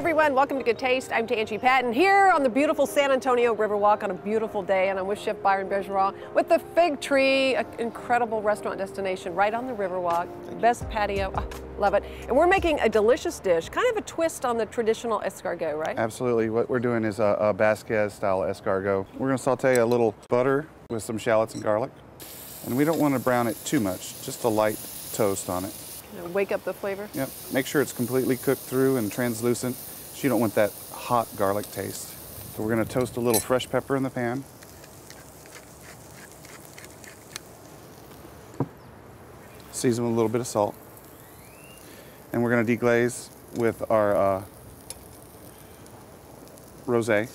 everyone, welcome to Good Taste. I'm Tanji Patton here on the beautiful San Antonio Riverwalk on a beautiful day, and I'm with Chef Byron Bergeron with the Fig Tree, an incredible restaurant destination right on the Riverwalk, best patio, oh, love it. And we're making a delicious dish, kind of a twist on the traditional escargot, right? Absolutely, what we're doing is a Vasquez style escargot. We're gonna saute a little butter with some shallots and garlic, and we don't wanna brown it too much, just a light toast on it. Wake up the flavor? Yep. Make sure it's completely cooked through and translucent. So you don't want that hot garlic taste. So we're going to toast a little fresh pepper in the pan. Season with a little bit of salt. And we're going to deglaze with our rosé.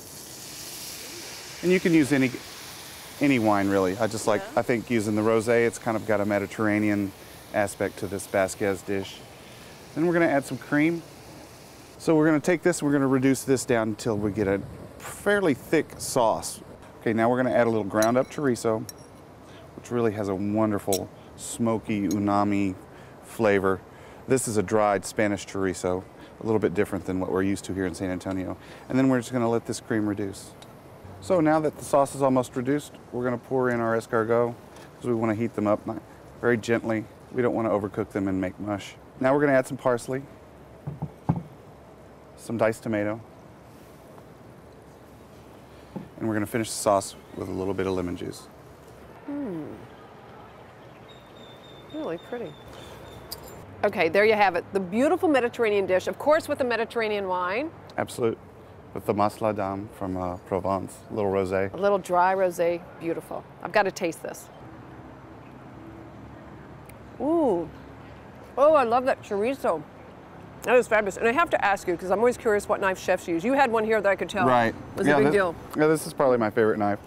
And you can use any wine, really. I just like, yeah. I think using the rosé, it's kind of got a Mediterranean aspect to this Vasquez dish. Then we're going to add some cream. So we're going to take this, we're going to reduce this down until we get a fairly thick sauce. Okay, now we're going to add a little ground up chorizo, which really has a wonderful smoky umami flavor. This is a dried Spanish chorizo, a little bit different than what we're used to here in San Antonio. And then we're just going to let this cream reduce. So now that the sauce is almost reduced, we're going to pour in our escargot because we want to heat them up very gently. We don't want to overcook them and make mush. Now we're going to add some parsley, some diced tomato, and we're going to finish the sauce with a little bit of lemon juice. Hmm. Really pretty. Okay, there you have it. The beautiful Mediterranean dish, of course, with the Mediterranean wine. Absolutely. With the Mas de la Dame from Provence, a little rosé. A little dry rosé, beautiful. I've got to taste this. Ooh, oh, I love that chorizo. That is fabulous. And I have to ask you, because I'm always curious what knife chefs use. You had one here that I could tell. Right. Was a big deal. Yeah, this is probably my favorite knife.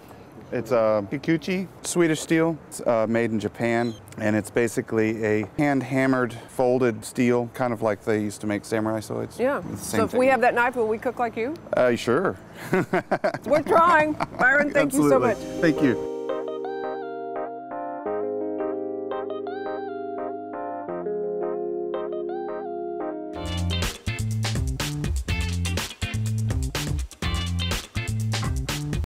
It's a Kikuchi, Swedish steel. It's made in Japan, and it's basically a hand-hammered, folded steel, kind of like they used to make samurai swords. Yeah. So if we have that knife, will we cook like you? Sure. We're trying. Byron, thank you so much. Thank you.